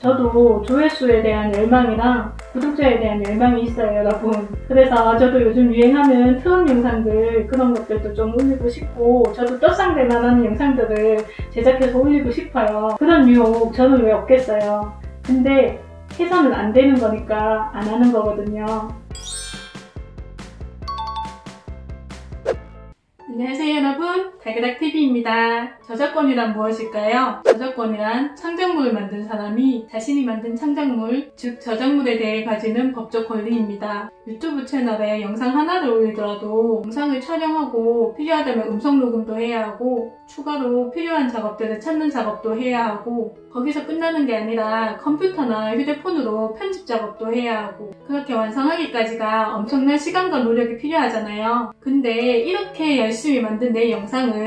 저도 조회수에 대한 열망이랑 구독자에 대한 열망이 있어요, 여러분. 그래서 저도 요즘 유행하는 트롯 영상들 그런 것들도 좀 올리고 싶고, 저도 떡상될 만한 영상들을 제작해서 올리고 싶어요. 그런 유혹 저는 왜 없겠어요. 근데 해서는 안 되는 거니까 안 하는 거거든요. 안녕하세요, 여러분. 달그락TV입니다. 저작권이란 무엇일까요? 저작권이란 창작물을 만든 사람이 자신이 만든 창작물, 즉 저작물에 대해 가지는 법적 권리입니다. 유튜브 채널에 영상 하나를 올리더라도 영상을 촬영하고 필요하다면 음성 녹음도 해야 하고, 추가로 필요한 작업들을 찾는 작업도 해야 하고, 거기서 끝나는 게 아니라 컴퓨터나 휴대폰으로 편집 작업도 해야 하고, 그렇게 완성하기까지가 엄청난 시간과 노력이 필요하잖아요. 근데 이렇게 열심히 만든 내 영상을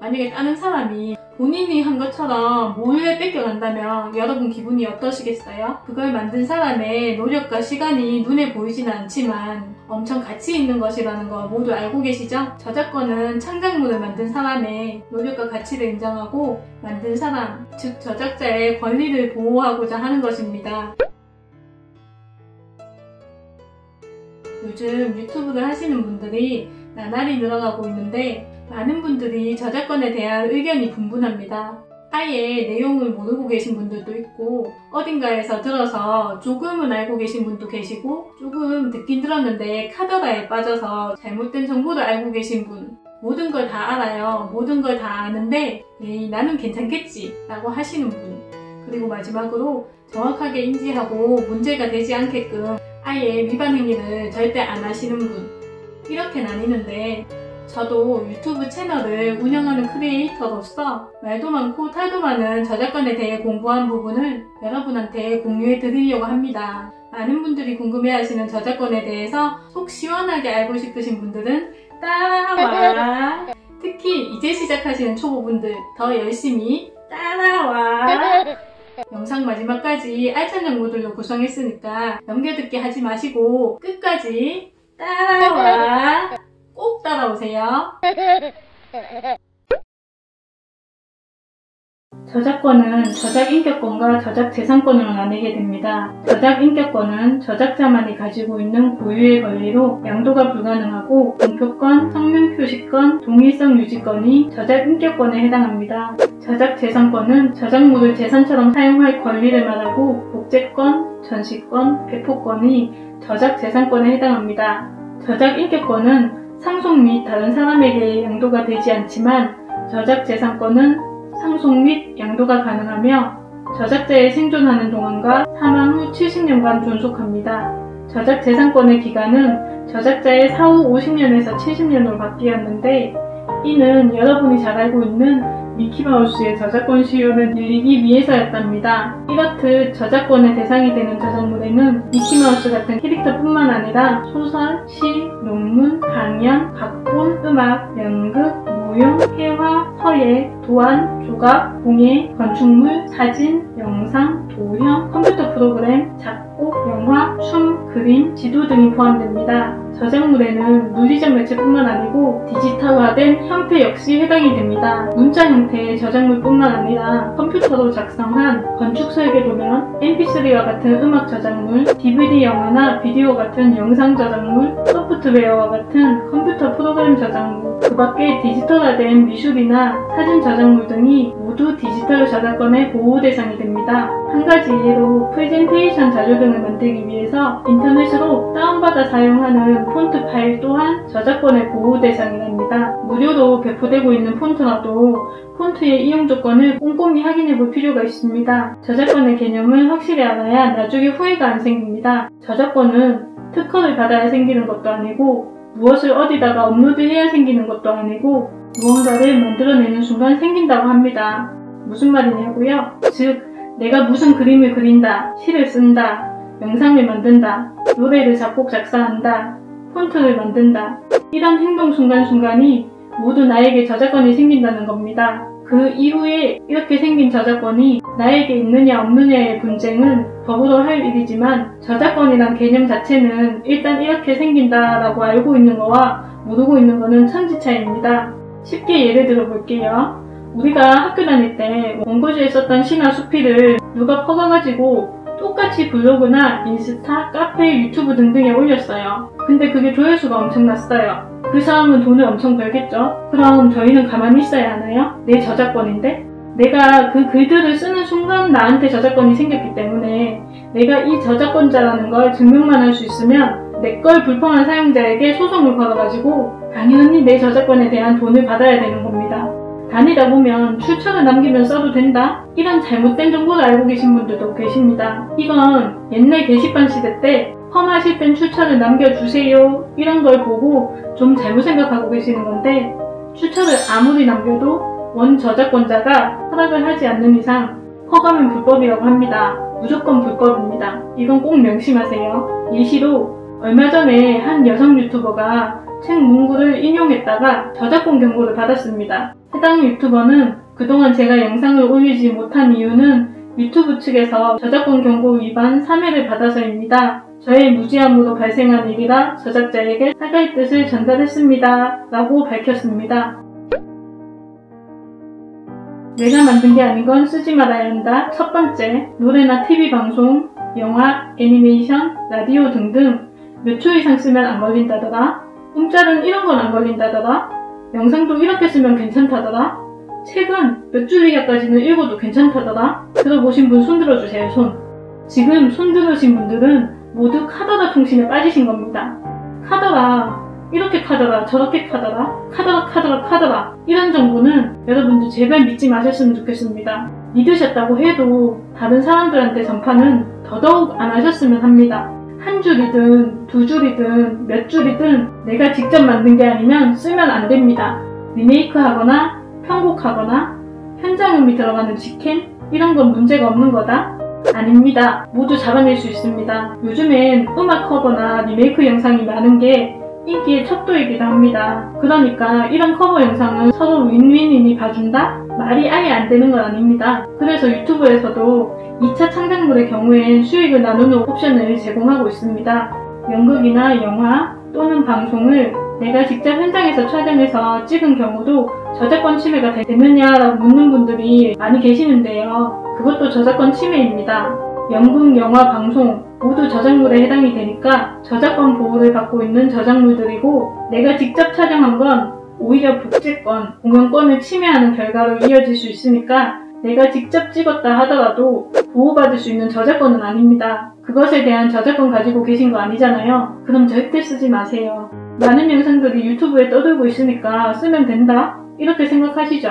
만약에 다른 사람이 본인이 한 것처럼 몰래 뺏겨간다면 여러분 기분이 어떠시겠어요? 그걸 만든 사람의 노력과 시간이 눈에 보이진 않지만 엄청 가치 있는 것이라는 거 모두 알고 계시죠? 저작권은 창작물을 만든 사람의 노력과 가치를 인정하고 만든 사람, 즉 저작자의 권리를 보호하고자 하는 것입니다. 요즘 유튜브를 하시는 분들이 나날이 늘어나고 있는데 많은 분들이 저작권에 대한 의견이 분분합니다. 아예 내용을 모르고 계신 분들도 있고, 어딘가에서 들어서 조금은 알고 계신 분도 계시고, 조금 듣긴 들었는데 카더라에 빠져서 잘못된 정보를 알고 계신 분, 모든 걸 다 알아요. 모든 걸 다 아는데 에이, 나는 괜찮겠지 라고 하시는 분, 그리고 마지막으로 정확하게 인지하고 문제가 되지 않게끔 아예 위반 행위를 절대 안 하시는 분, 이렇게 나뉘는데, 저도 유튜브 채널을 운영하는 크리에이터로서 말도 많고 탈도 많은 저작권에 대해 공부한 부분을 여러분한테 공유해 드리려고 합니다. 많은 분들이 궁금해하시는 저작권에 대해서 속 시원하게 알고 싶으신 분들은 따라와! 특히 이제 시작하시는 초보분들 더 열심히 따라와! 영상 마지막까지 알찬 정보들로 구성했으니까 넘겨듣기 하지 마시고 끝까지 따라와! 꼭 따라오세요. 저작권은 저작인격권과 저작재산권으로 나뉘게 됩니다. 저작인격권은 저작자만이 가지고 있는 고유의 권리로 양도가 불가능하고, 공표권, 성명표시권, 동일성 유지권이 저작인격권에 해당합니다. 저작재산권은 저작물을 재산처럼 사용할 권리를 말하고, 복제권, 전시권, 배포권이 저작재산권에 해당합니다. 저작인격권은 상속 및 다른 사람에게 양도가 되지 않지만, 저작재산권은 상속 및 양도가 가능하며 저작자의 생존하는 동안과 사망 후 70년간 존속합니다. 저작재산권의 기간은 저작자의 사후 50년에서 70년으로 바뀌었는데, 이는 여러분이 잘 알고 있는 미키마우스의 저작권 수요를 늘리기 위해서였답니다. 이렇듯 저작권의 대상이 되는 저작물에는 미키마우스 같은 캐릭터뿐만 아니라 소설, 시, 논문, 강연, 각본, 음악, 연극, 무용, 회화, 서예, 도안, 조각, 공예, 건축물, 사진, 영상, 도형, 컴퓨터 프로그램, 작곡, 영화, 춤, 그림, 지도 등이 포함됩니다. 저작물에는 누리적 매체뿐만 아니고 디지털화된 형태 역시 해당이 됩니다. 문자 형태의 저작물뿐만 아니라 컴퓨터로 작성한 건축설계도면, mp3와 같은 음악 저작물, dvd 영화나 비디오 같은 영상 저작물, 소프트웨어와 같은 컴퓨터 프로그램 저작물, 그 밖에 디지털화된 미술이나 사진 저작물 등이 모두 디지털 저작권의 보호 대상이 됩니다. 한 가지 예로 프레젠테이션 자료 등을 만들기 위해서 인터넷으로 다운받아 사용하는 폰트 파일 또한 저작권의 보호 대상이랍니다. 무료로 배포되고 있는 폰트라도 폰트의 이용 조건을 꼼꼼히 확인해 볼 필요가 있습니다. 저작권의 개념을 확실히 알아야 나중에 후회가 안 생깁니다. 저작권은 특허를 받아야 생기는 것도 아니고, 무엇을 어디다가 업로드해야 생기는 것도 아니고, 무언가를 만들어내는 순간 생긴다고 합니다. 무슨 말이냐고요? 즉, 내가 무슨 그림을 그린다, 시를 쓴다, 영상을 만든다, 노래를 작곡 작사한다, 폰트를 만든다, 이런 행동 순간순간이 모두 나에게 저작권이 생긴다는 겁니다. 그 이후에 이렇게 생긴 저작권이 나에게 있느냐 없느냐의 분쟁은 법으로 할 일이지만, 저작권이란 개념 자체는 일단 이렇게 생긴다라고 알고 있는 거와 모르고 있는 거는 천지차이입니다. 쉽게 예를 들어 볼게요. 우리가 학교 다닐 때 원고지에 썼던 시나 수필을 누가 퍼가가지고 똑같이 블로그나 인스타, 카페, 유튜브 등등에 올렸어요. 근데 그게 조회수가 엄청났어요. 그 사람은 돈을 엄청 벌겠죠? 그럼 저희는 가만히 있어야 하나요? 내 저작권인데? 내가 그 글들을 쓰는 순간 나한테 저작권이 생겼기 때문에 내가 이 저작권자라는 걸 증명만 할 수 있으면 내 걸 불법한 사용자에게 소송을 걸어가지고 당연히 내 저작권에 대한 돈을 받아야 되는 겁니다. 다니다 보면 출처를 남기면 써도 된다? 이런 잘못된 정보를 알고 계신 분들도 계십니다. 이건 옛날 게시판 시대 때 험하실 땐 출처를 남겨주세요 이런 걸 보고 좀 잘못 생각하고 계시는 건데, 출처를 아무리 남겨도 원 저작권자가 허락을 하지 않는 이상 허가면 불법이라고 합니다. 무조건 불법입니다. 이건 꼭 명심하세요. 예시로 얼마 전에 한 여성 유튜버가 책 문구를 인용했다가 저작권 경고를 받았습니다. 해당 유튜버는 그동안 제가 영상을 올리지 못한 이유는 유튜브 측에서 저작권 경고 위반 3회를 받아서입니다. 저의 무지함으로 발생한 일이라 저작자에게 사과의 뜻을 전달했습니다. 라고 밝혔습니다. 내가 만든 게 아닌 건 쓰지 말아야 한다. 첫 번째, 노래나 TV 방송, 영화, 애니메이션, 라디오 등등 몇 초 이상 쓰면 안 걸린다더라. 공짤은 이런 건 안 걸린다더라. 영상도 이렇게 쓰면 괜찮다더라. 책은 몇 줄이기까지는 읽어도 괜찮다더라. 들어보신 분 손 들어주세요, 손. 지금 손 들으신 분들은 모두 카더라 통신에 빠지신 겁니다. 카더라, 이렇게 카더라, 저렇게 카더라, 카더라, 카더라, 카더라 이런 정보는 여러분들 제발 믿지 마셨으면 좋겠습니다. 믿으셨다고 해도 다른 사람들한테 전파는 더더욱 안 하셨으면 합니다. 한 줄이든 두 줄이든 몇 줄이든 내가 직접 만든 게 아니면 쓰면 안 됩니다. 리메이크하거나 편곡하거나 현장음이 들어가는 직캠? 이런 건 문제가 없는 거다? 아닙니다. 모두 잡아낼 수 있습니다. 요즘엔 음악 커버나 리메이크 영상이 많은 게 인기의 척도이기도 합니다. 그러니까 이런 커버 영상은 서로 윈윈이니 봐준다? 말이 아예 안 되는 건 아닙니다. 그래서 유튜브에서도 2차 창작물의 경우엔 수익을 나누는 옵션을 제공하고 있습니다. 연극이나 영화 또는 방송을 내가 직접 현장에서 촬영해서 찍은 경우도 저작권 침해가 되느냐라고 묻는 분들이 많이 계시는데요. 그것도 저작권 침해입니다. 연극, 영화, 방송 모두 저작물에 해당이 되니까 저작권 보호를 받고 있는 저작물들이고, 내가 직접 촬영한 건 오히려 복제권, 공연권을 침해하는 결과로 이어질 수 있으니까 내가 직접 찍었다 하더라도 보호받을 수 있는 저작권은 아닙니다. 그것에 대한 저작권 가지고 계신 거 아니잖아요. 그럼 절대 쓰지 마세요. 많은 영상들이 유튜브에 떠들고 있으니까 쓰면 된다? 이렇게 생각하시죠?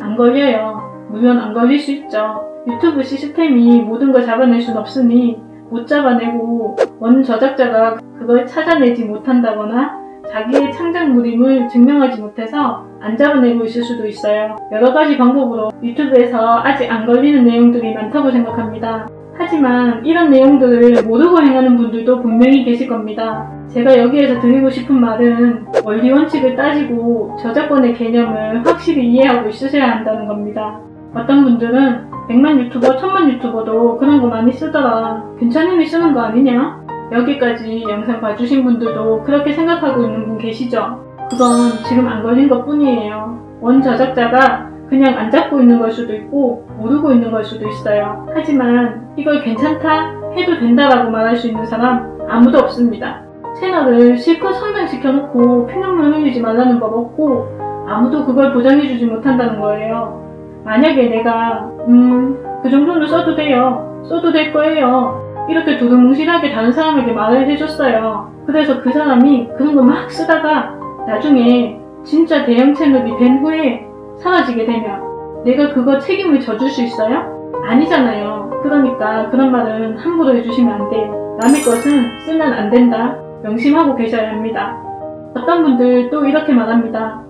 안 걸려요. 물론 안 걸릴 수 있죠. 유튜브 시스템이 모든 걸 잡아낼 순 없으니 못 잡아내고 원 저작자가 그걸 찾아내지 못한다거나 자기의 창작물임을 증명하지 못해서 안 잡아내고 있을 수도 있어요. 여러가지 방법으로 유튜브에서 아직 안 걸리는 내용들이 많다고 생각합니다. 하지만 이런 내용들을 모르고 행하는 분들도 분명히 계실 겁니다. 제가 여기에서 드리고 싶은 말은 원리 원칙을 따지고 저작권의 개념을 확실히 이해하고 있으셔야 한다는 겁니다. 어떤 분들은 100만 유튜버, 1000만 유튜버도 그런 거 많이 쓰더라, 괜찮으니 쓰는 거 아니냐? 여기까지 영상 봐주신 분들도 그렇게 생각하고 있는 분 계시죠? 그건 지금 안 걸린 것 뿐이에요. 원 저작자가 그냥 안 잡고 있는 걸 수도 있고 모르고 있는 걸 수도 있어요. 하지만 이걸 괜찮다, 해도 된다라고 말할 수 있는 사람 아무도 없습니다. 채널을 실컷 성장시켜놓고 피눈물 흘리지 말라는 법 없고 아무도 그걸 보장해주지 못한다는 거예요. 만약에 내가 그 정도는 써도 돼요, 써도 될 거예요 이렇게 두루뭉실하게 다른 사람에게 말을 해줬어요. 그래서 그 사람이 그런 거 막 쓰다가 나중에 진짜 대형 채널이 된 후에 사라지게 되면 내가 그거 책임을 져줄 수 있어요? 아니잖아요. 그러니까 그런 말은 함부로 해주시면 안 돼요. 남의 것은 쓰면 안 된다. 명심하고 계셔야 합니다. 어떤 분들 또 이렇게 말합니다.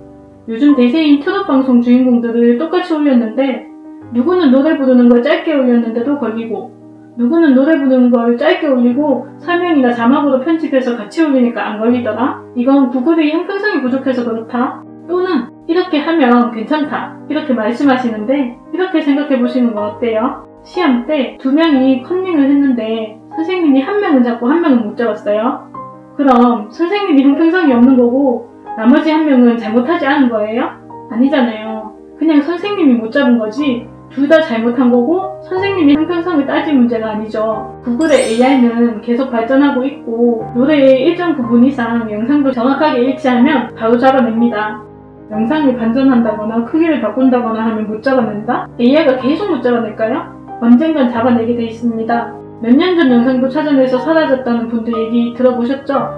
요즘 대세인 트롯 방송 주인공들을 똑같이 올렸는데 누구는 노래 부르는 걸 짧게 올렸는데도 걸리고, 누구는 노래 부르는 걸 짧게 올리고 설명이나 자막으로 편집해서 같이 올리니까 안 걸리더라? 이건 구글의 형평성이 부족해서 그렇다? 또는 이렇게 하면 괜찮다 이렇게 말씀하시는데, 이렇게 생각해 보시는 건 어때요? 시험 때 두 명이 컨닝을 했는데 선생님이 한 명은 잡고 한 명은 못 잡았어요? 그럼 선생님이 형평성이 없는 거고 나머지 한 명은 잘못하지 않은 거예요? 아니잖아요. 그냥 선생님이 못 잡은 거지 둘 다 잘못한 거고 선생님이 형평성을 따질 문제가 아니죠. 구글의 AI는 계속 발전하고 있고 노래의 일정 부분 이상 영상도 정확하게 일치하면 바로 잡아냅니다. 영상을 반전한다거나 크기를 바꾼다거나 하면 못 잡아낸다? AI가 계속 못 잡아낼까요? 언젠간 잡아내게 돼 있습니다. 몇 년 전 영상도 찾아내서 사라졌다는 분들 얘기 들어보셨죠?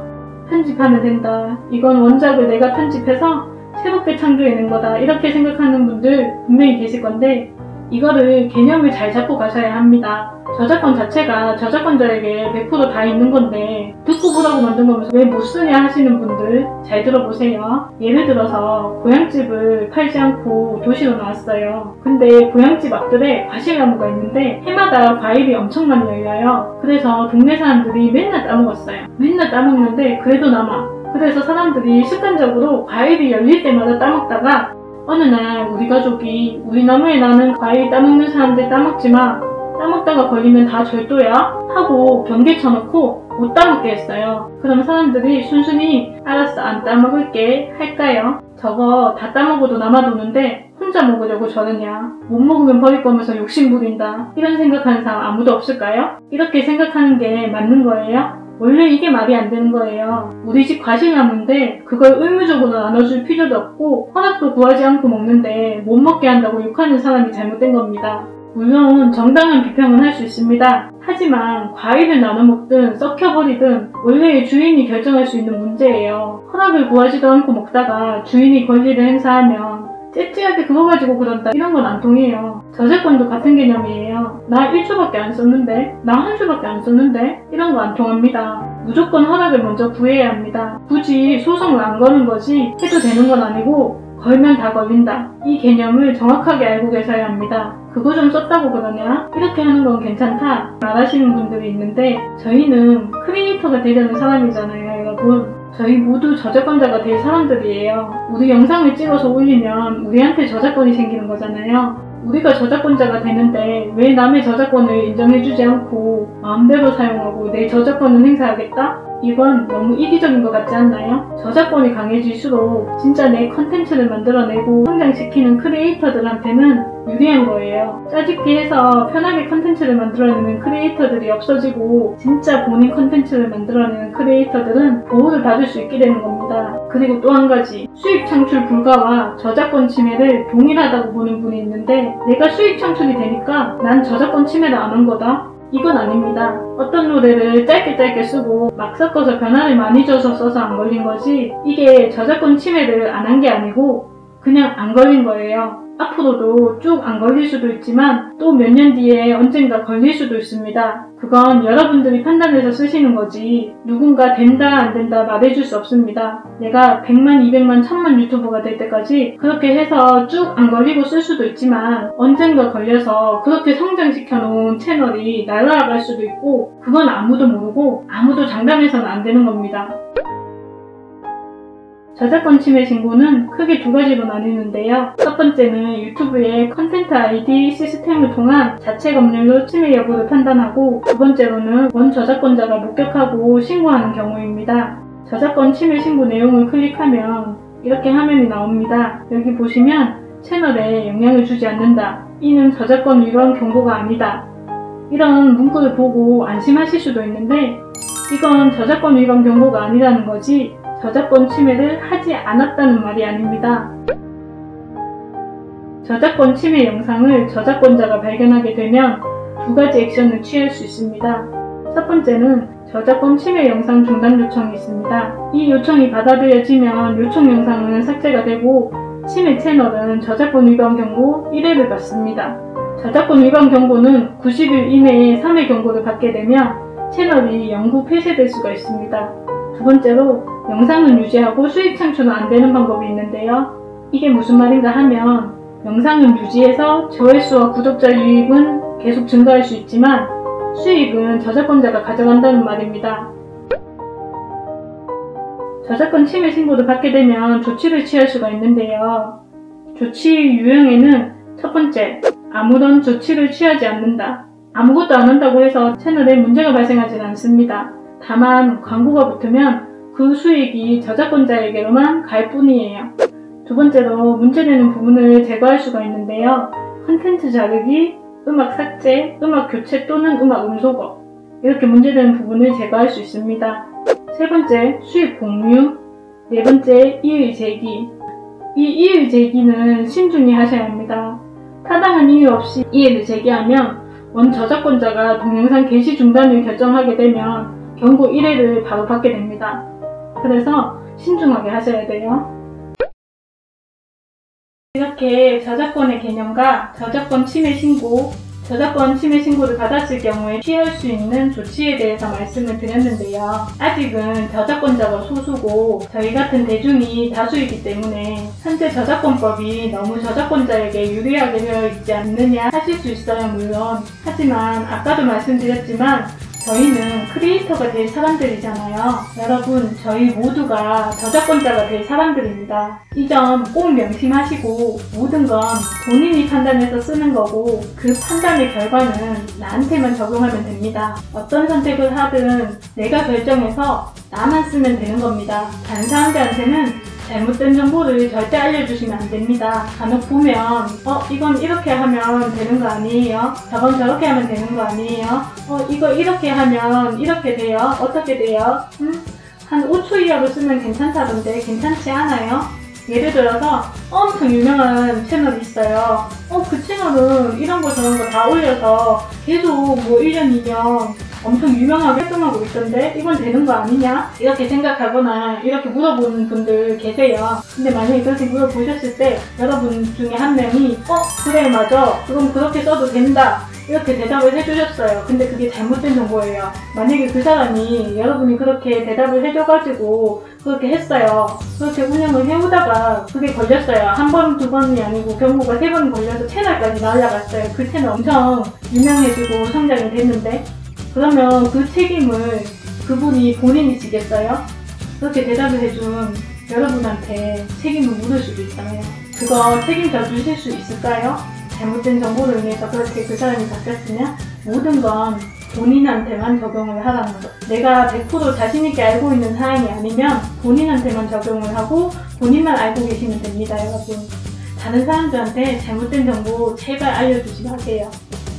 편집하면 된다. 이건 원작을 내가 편집해서 새롭게 창조해낸 거다. 이렇게 생각하는 분들 분명히 계실 건데 이거를 개념을 잘 잡고 가셔야 합니다. 저작권 자체가 저작권자에게 100% 다 있는 건데 듣고 보라고 만든 거면서 왜 못 쓰냐 하시는 분들 잘 들어보세요. 예를 들어서 고향집을 팔지 않고 도시로 나왔어요. 근데 고향집 앞들에 과실나무가 있는데 해마다 과일이 엄청 많이 열려요. 그래서 동네 사람들이 맨날 따먹었어요. 맨날 따먹는데 그래도 남아. 그래서 사람들이 습관적으로 과일이 열릴 때마다 따먹다가 어느 날 우리 가족이 우리 나무에 나는 과일 따먹는 사람들 따먹지 마, 따먹다가 걸리면 다 절도야 하고 경계 쳐놓고 못 따먹게 했어요. 그럼 사람들이 순순히 알았어 안 따먹을게 할까요? 저거 다 따먹어도 남아도는데 혼자 먹으려고 저러냐, 못 먹으면 버릴 거면서 욕심 부린다, 이런 생각하는 사람 아무도 없을까요? 이렇게 생각하는 게 맞는 거예요? 원래 이게 말이 안 되는 거예요. 우리 집 과실나무인데 그걸 의무적으로 나눠줄 필요도 없고 허락도 구하지 않고 먹는데 못 먹게 한다고 욕하는 사람이 잘못된 겁니다. 물론 정당한 비평은 할 수 있습니다. 하지만 과일을 나눠 먹든 썩혀버리든 원래의 주인이 결정할 수 있는 문제예요. 허락을 구하지도 않고 먹다가 주인이 권리를 행사하면 째째하게 그거 가지고 그런다 이런 건 안 통해요. 저작권도 같은 개념이에요. 나 1초밖에 안 썼는데, 나 한 초밖에 안 썼는데 이런 거 안 통합니다. 무조건 허락을 먼저 구해야 합니다. 굳이 소송을 안 거는 거지 해도 되는 건 아니고 걸면 다 걸린다. 이 개념을 정확하게 알고 계셔야 합니다. 그거 좀 썼다고 그러냐? 이렇게 하는 건 괜찮다 말하시는 분들이 있는데 저희는 크리에이터가 되려는 사람이잖아요 여러분. 저희 모두 저작권자가 될 사람들이에요. 우리 영상을 찍어서 올리면 우리한테 저작권이 생기는 거잖아요. 우리가 저작권자가 되는데 왜 남의 저작권을 인정해주지 않고 마음대로 사용하고 내 저작권은 행사하겠다? 이건 너무 이기적인 것 같지 않나요? 저작권이 강해질수록 진짜 내 컨텐츠를 만들어내고 성장시키는 크리에이터들한테는 유리한 거예요. 짜깁기 해서 편하게 컨텐츠를 만들어내는 크리에이터들이 없어지고 진짜 본인 컨텐츠를 만들어내는 크리에이터들은 보호를 받을 수 있게 되는 겁니다. 그리고 또 한 가지, 수익 창출 불가와 저작권 침해를 동일하다고 보는 분이 있는데 내가 수익 창출이 되니까 난 저작권 침해를 안 한 거다? 이건 아닙니다. 어떤 노래를 짧게 쓰고 막 섞어서 변화를 많이 줘서 써서 안 걸린 거지 이게 저작권 침해를 안 한 게 아니고 그냥 안 걸린 거예요. 앞으로도 쭉 안 걸릴 수도 있지만 또 몇 년 뒤에 언젠가 걸릴 수도 있습니다. 그건 여러분들이 판단해서 쓰시는 거지 누군가 된다 안 된다 말해줄 수 없습니다. 내가 100만, 200만, 1000만 유튜버가 될 때까지 그렇게 해서 쭉 안 걸리고 쓸 수도 있지만 언젠가 걸려서 그렇게 성장시켜 놓은 채널이 날아갈 수도 있고 그건 아무도 모르고 아무도 장담해서는 안 되는 겁니다. 저작권 침해 신고는 크게 두 가지로 나뉘는데요. 첫 번째는 유튜브의 컨텐츠 ID 시스템을 통한 자체 검열로 침해 여부를 판단하고 두 번째로는 원 저작권자가 목격하고 신고하는 경우입니다. 저작권 침해 신고 내용을 클릭하면 이렇게 화면이 나옵니다. 여기 보시면 채널에 영향을 주지 않는다. 이는 저작권 위반 경고가 아니다. 이런 문구를 보고 안심하실 수도 있는데 이건 저작권 위반 경고가 아니라는 거지 저작권 침해를 하지 않았다는 말이 아닙니다. 저작권 침해 영상을 저작권자가 발견하게 되면 두 가지 액션을 취할 수 있습니다. 첫 번째는 저작권 침해 영상 중단 요청이 있습니다. 이 요청이 받아들여지면 요청 영상은 삭제가 되고 침해 채널은 저작권 위반 경고 1회를 받습니다. 저작권 위반 경고는 90일 이내에 3회 경고를 받게 되면 채널이 영구 폐쇄될 수가 있습니다. 두 번째로 영상은 유지하고 수익 창출은 안 되는 방법이 있는데요. 이게 무슨 말인가 하면 영상은 유지해서 조회수와 구독자 유입은 계속 증가할 수 있지만 수익은 저작권자가 가져간다는 말입니다. 저작권 침해 신고를 받게 되면 조치를 취할 수가 있는데요. 조치 유형에는 첫 번째, 아무런 조치를 취하지 않는다. 아무것도 안 한다고 해서 채널에 문제가 발생하지는 않습니다. 다만 광고가 붙으면 그 수익이 저작권자에게로만 갈 뿐이에요. 두 번째로 문제되는 부분을 제거할 수가 있는데요. 콘텐츠 자르기, 음악 삭제, 음악 교체 또는 음악 음소거 이렇게 문제되는 부분을 제거할 수 있습니다. 세 번째, 수입 공유. 네 번째, 이의 제기. 이 이의 제기는 신중히 하셔야 합니다. 타당한 이유 없이 이의를 제기하면 원저작권자가 동영상 게시 중단을 결정하게 되면 경고 1회를 바로 받게 됩니다. 그래서 신중하게 하셔야 돼요. 이렇게 저작권의 개념과 저작권 침해 신고, 저작권 침해 신고를 받았을 경우에 취할 수 있는 조치에 대해서 말씀을 드렸는데요. 아직은 저작권자가 소수고 저희 같은 대중이 다수이기 때문에 현재 저작권법이 너무 저작권자에게 유리하게 되어 있지 않느냐 하실 수 있어요. 물론 하지만 아까도 말씀드렸지만 저희는 크리에이터가 될 사람들이잖아요. 여러분, 저희 모두가 저작권자가 될 사람들입니다. 이 점 꼭 명심하시고 모든 건 본인이 판단해서 쓰는 거고 그 판단의 결과는 나한테만 적용하면 됩니다. 어떤 선택을 하든 내가 결정해서 나만 쓰면 되는 겁니다. 다른 사람들한테는 잘못된 정보를 절대 알려주시면 안 됩니다. 간혹 보면 이건 이렇게 하면 되는 거 아니에요? 저건 저렇게 하면 되는 거 아니에요? 이거 이렇게 하면 이렇게 돼요? 어떻게 돼요? 한 5초 이하로 쓰면 괜찮다던데 괜찮지 않아요? 예를 들어서 엄청 유명한 채널이 있어요. 그 채널은 이런 거 저런 거 다 올려서 계속 뭐 1년 2년 엄청 유명하게 활동하고 있던데 이건 되는 거 아니냐? 이렇게 생각하거나 이렇게 물어보는 분들 계세요. 근데 만약에 그렇게 물어보셨을 때 여러분 중에 한 명이 그래 맞아 그럼 그렇게 써도 된다 이렇게 대답을 해주셨어요. 근데 그게 잘못된 정보예요. 만약에 그 사람이 여러분이 그렇게 대답을 해줘가지고 그렇게 했어요. 그렇게 운영을 해오다가 그게 걸렸어요. 한 번, 두 번이 아니고 경고가 세 번 걸려서 채널까지 날아갔어요. 그 채널 엄청 유명해지고 성장이 됐는데 그러면 그 책임을 그분이 본인이 지겠어요? 그렇게 대답을 해준 여러분한테 책임을 물을 수도 있잖아요. 그거 책임져 주실 수 있을까요? 잘못된 정보로 인해서 그렇게 그 사람이 바뀌었으면 모든 건 본인한테만 적용을 하라는 거. 내가 100% 자신있게 알고 있는 사항이 아니면 본인한테만 적용을 하고 본인만 알고 계시면 됩니다, 여러분. 다른 사람들한테 잘못된 정보 제발 알려주지 마세요.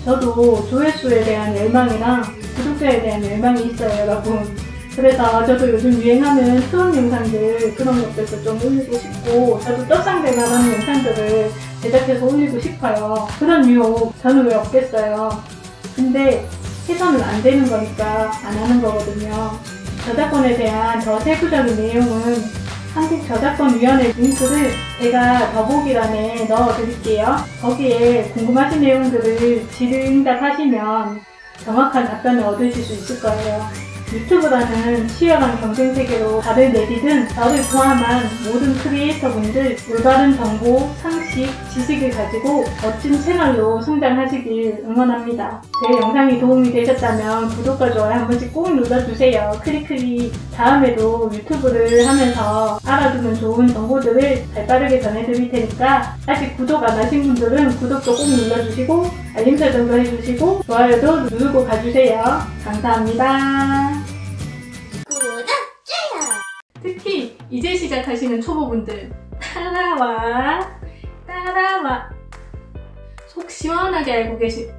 저도 조회수에 대한 열망이랑 구독자에 대한 열망이 있어요, 여러분. 그래서 저도 요즘 유행하는 수업 영상들 그런 것들도 좀 올리고 싶고 저도 떡상대만 하는 영상들을 제작해서 올리고 싶어요. 그런 유혹 저는 왜 없겠어요. 근데 해서는 안 되는 거니까 안 하는 거거든요. 저작권에 대한 더 세부적인 내용은 한국저작권위원회 링크를 제가 더보기란에 넣어드릴게요. 거기에 궁금하신 내용들을 질의응답하시면 정확한 답변을 얻으실 수 있을 거예요. 유튜브라는 치열한 경쟁 세계로 발을 내디든 저를 포함한 모든 크리에이터분들 올바른 정보, 상식, 지식을 가지고 멋진 채널로 성장하시길 응원합니다. 제 영상이 도움이 되셨다면 구독과 좋아요 한 번씩 꼭 눌러주세요. 크리크리 다음에도 유튜브를 하면서 알아두면 좋은 정보들을 발빠르게 전해드릴 테니까 아직 구독 안 하신 분들은 구독도 꼭 눌러주시고 알림 설정도 해주시고 좋아요도 누르고 가주세요. 감사합니다. 특히 이제 시작하시는 초보분들 따라와 속 시원하게 알고 계신